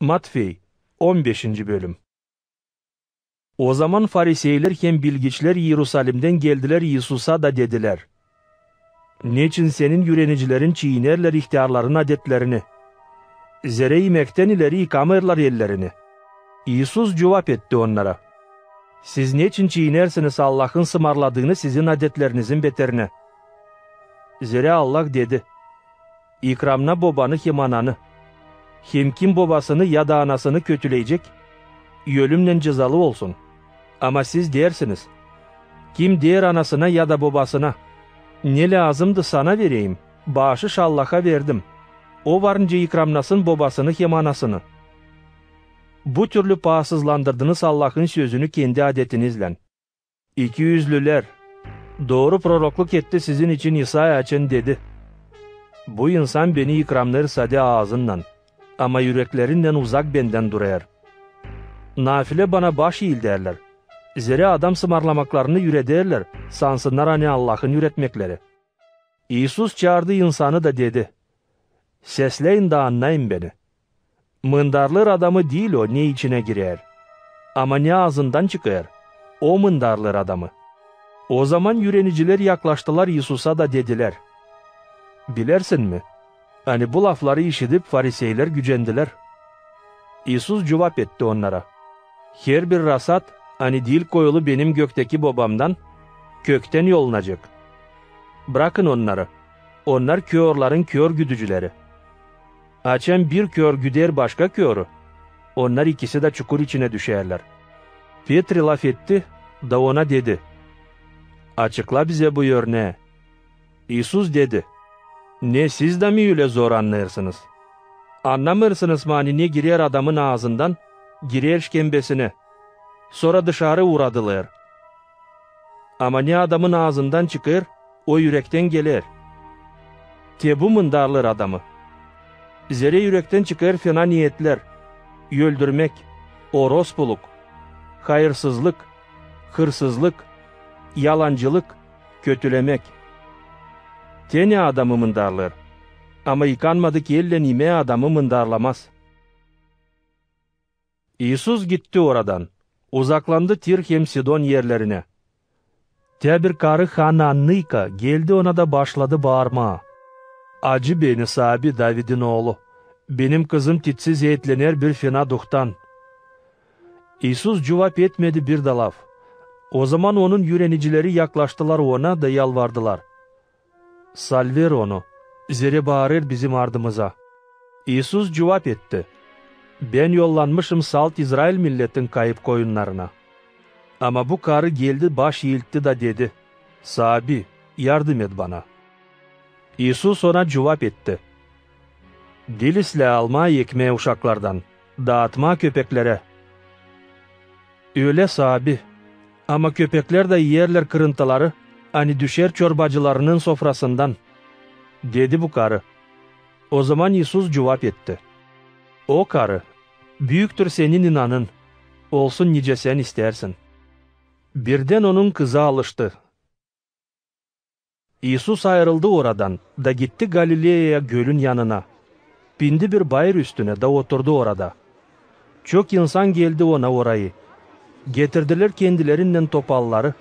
Matfey 15. Bölüm. O zaman fariseylerken bilgiçler Yerusalim'den geldiler İhsus'a da dediler: "Niçin senin yürenicilerin çiğnerler ihtiyarların adetlerini? Zere yemekten ileri yıkamarlar ellerini." İhsus cevap etti onlara: "Siz niçin çiğnersiniz Allah'ın sımarladığını sizin adetlerinizin beterine? Zere Allah dedi: İkramna babanı hem ananı, hem kim babasını ya da anasını kötüleyecek, ölümle cezalı olsun. Ama siz dersiniz, kim der anasına ya da babasına, ne lazımdı sana vereyim, bağışı Allah'a verdim. O varınca ikramlasın babasını hem anasını." Bu türlü pahasızlandırdınız Allah'ın sözünü kendi adetinizle. İkiyüzlüler, doğru prorokluk etti sizin için İsa'ya açın dedi: "Bu insan beni ikramlar sade ağzından, ama yüreklerinden uzak benden durayar. Nafile bana baş eğil derler. Zere adam sımarlamaklarını yüre derler, sansınlar hani Allah'ın yüretmekleri." İhsus çağırdı insanı da dedi: "Sesleyin de anlayın beni. Mındarlar adamı değil o ne içine girer, ama ne ağzından çıkar, o mındarlar adamı." O zaman yüreniciler yaklaştılar İhsus'a da dediler: "Bilersin mi?" Hani bu lafları işitip fariseyler gücendiler. İhsus cevap etti onlara: "Her bir rasat hani dil koyulu benim gökteki babamdan, kökten yolunacak. Bırakın onları, onlar körlerin kör güdücüleri. Açan bir kör güder başka körü, onlar ikisi de çukur içine düşerler." Petri laf etti da ona dedi: "Açıkla bize bu örneği." İhsus dedi: "Ne siz de mi öyle zor anlayırsınız? Anlamırsınız mani ne girer adamın ağzından, girer şkembesine, sonra dışarı uğradılar. Ama ne adamın ağzından çıkar, o yürekten gelir. Tebu mındarlar adamı. Zere yürekten çıkar fena niyetler, öldürmek, orospuluk, hayırsızlık, hırsızlık, yalancılık, kötülemek. Tene adamı mındarlar, ama yıkanmadık elle nime adamı mındarlamaz." İhsus gitti oradan, uzaklandı Tir hem Sidon yerlerine. Te bir karı Hanannika geldi ona da başladı bağırmaya: "Acı beni sahibi David'in oğlu, benim kızım titsiz etlener bir fena duhtan." İhsus cevap etmedi bir de laf. O zaman onun yürenicileri yaklaştılar ona da yalvardılar: "Salver onu, zere bağırır bizim ardımıza." İhsus cevap etti: "Ben yollanmışım salt İzrail milletin kayıp koyunlarına." Ama bu karı geldi baş eğiltti da dedi: "Sabi, yardım et bana." İhsus ona cevap etti: "Dilisle alma ekmeği uşaklardan, dağıtma köpeklere." "Öyle sabi, ama köpekler de yerler kırıntıları, hani düşer çorbacılarının sofrasından." dedi bu karı. O zaman İhsus cevap etti: "O karı, büyüktür senin inanın, olsun nice sen istersin." Birden onun kızı alıştı. İhsus ayrıldı oradan da gitti Galile'ye gölün yanına. Bindi bir bayır üstüne da oturdu orada. Çok insan geldi ona orayı. Getirdiler kendilerinden topalları,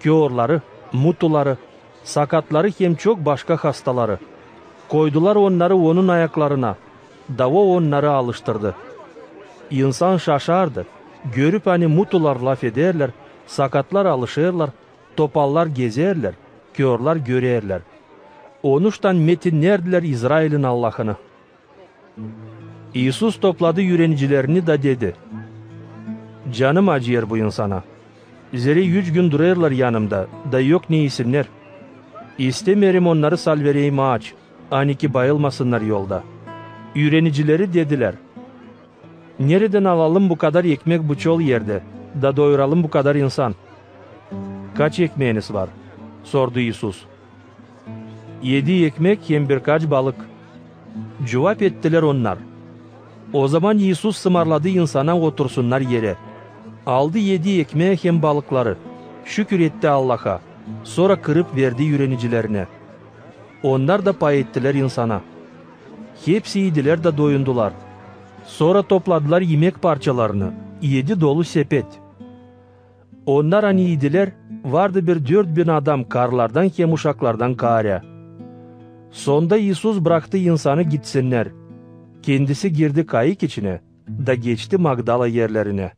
köorları, mutuları, sakatları hem çok başka hastaları. Koydular onları onun ayaklarına. Dava onları alıştırdı. İnsan şaşardı. Görüp hani mutular laf ederler, sakatlar alışırlar, topallar gezerler, körler görerler. Onuştan metinlerdiler İzrail'in Allah'ını. İhsus topladı yürenicilerini da dedi: "Canım acıyor bu insana. Üzeri 3 gün durarlar yanımda, da yok ne isimler. İstemerim onları salvereyim ağaç, hani ki bayılmasınlar yolda." Yürenicileri dediler: "Nereden alalım bu kadar ekmek bu çol yerde, da doyuralım bu kadar insan?" "Kaç ekmeğiniz var?" sordu İhsus. "7 ekmek hem birkaç balık." Cevap ettiler onlar. O zaman İhsus sımarladı insana otursunlar yere. Aldı 7 ekmeği hem balıkları, şükür etti Allah'a, sonra kırıp verdi yürenicilerine. Onlar da pay ettiler insana. Hepsi yediler de doyundular. Sonra topladılar yemek parçalarını, yedi dolu sepet. Onlar hani yediler, vardı bir 4000 adam karlardan hem uşaklardan kare. Sonda İhsus bıraktı insanı gitsinler. Kendisi girdi kayık içine, da geçti Magdala yerlerine.